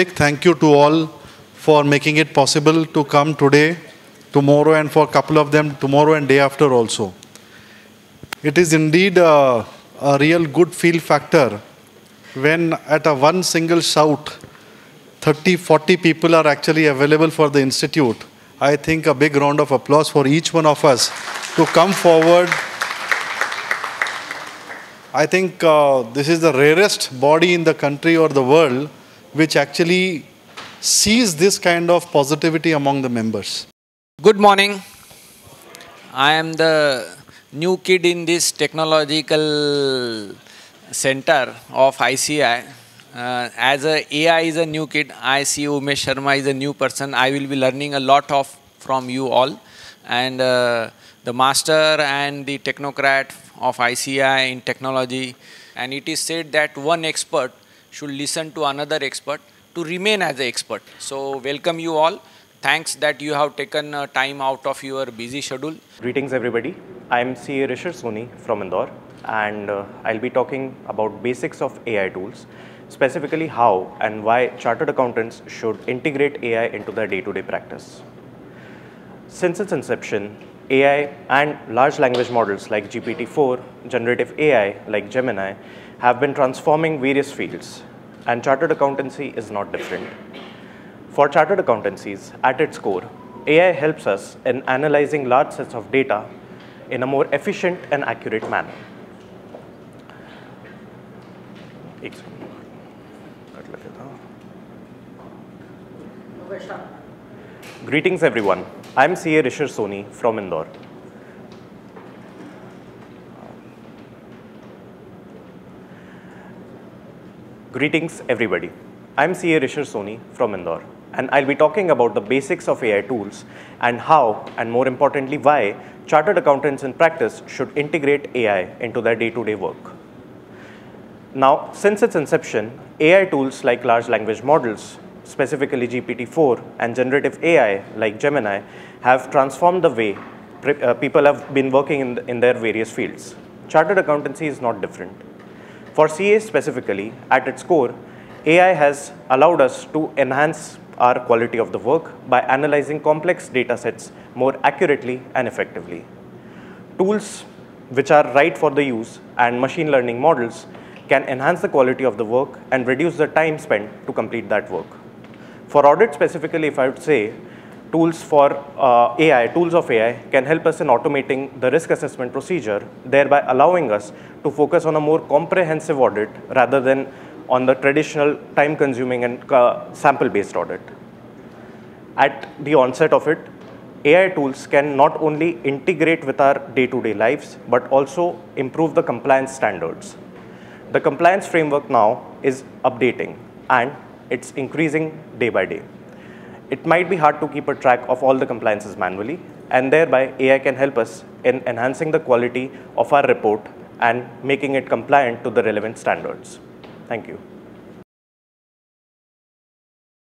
big thank you to all for making it possible to come today, tomorrow, and for a couple of them tomorrow and day after also. It is indeed a real good feel factor when at a one single shout, 30, 40 people are actually available for the Institute. I think a big round of applause for each one of us to come forward. I think this is the rarest body in the country or the world which actually sees this kind of positivity among the members. Good morning. I am the new kid in this technological center of ICI. As a AI is a new kid, I see Umesh Sharma is a new person. I will be learning a lot from you all. And the master and the technocrat of ICI in technology. And it is said that one expert should listen to another expert to remain as an expert. So welcome you all. Thanks that you have taken time out of your busy schedule. Greetings everybody. I am CA Rishir Soni from Indore. And I'll be talking about basics of AI tools, specifically how and why chartered accountants should integrate AI into their day-to-day practice. Since its inception, AI and large language models like GPT-4, generative AI like Gemini have been transforming various fields, and chartered accountancy is not different. For chartered accountancies, at its core, AI helps us in analyzing large sets of data in a more efficient and accurate manner. Greetings everyone. I am CA Rishir Soni from Indore. Greetings everybody. I am CA Rishir Soni from Indore, and I'll be talking about the basics of AI tools and how, and more importantly why, chartered accountants in practice should integrate AI into their day-to-day work. Now, since its inception, AI tools like large language models, specifically GPT-4 and generative AI like Gemini, have transformed the way people have been working in their various fields. Chartered accountancy is not different. For CA specifically, at its core, AI has allowed us to enhance our quality of the work by analyzing complex data sets more accurately and effectively. Tools which are right for the use and machine learning models can enhance the quality of the work and reduce the time spent to complete that work. For audit specifically, if I would say, tools of AI can help us in automating the risk assessment procedure, thereby allowing us to focus on a more comprehensive audit rather than on the traditional time-consuming and sample-based audit. At the onset of it, AI tools can not only integrate with our day-to-day lives, but also improve the compliance standards. The compliance framework now is updating, and it's increasing day by day. It might be hard to keep a track of all the compliances manually, and thereby AI can help us in enhancing the quality of our report and making it compliant to the relevant standards. Thank you.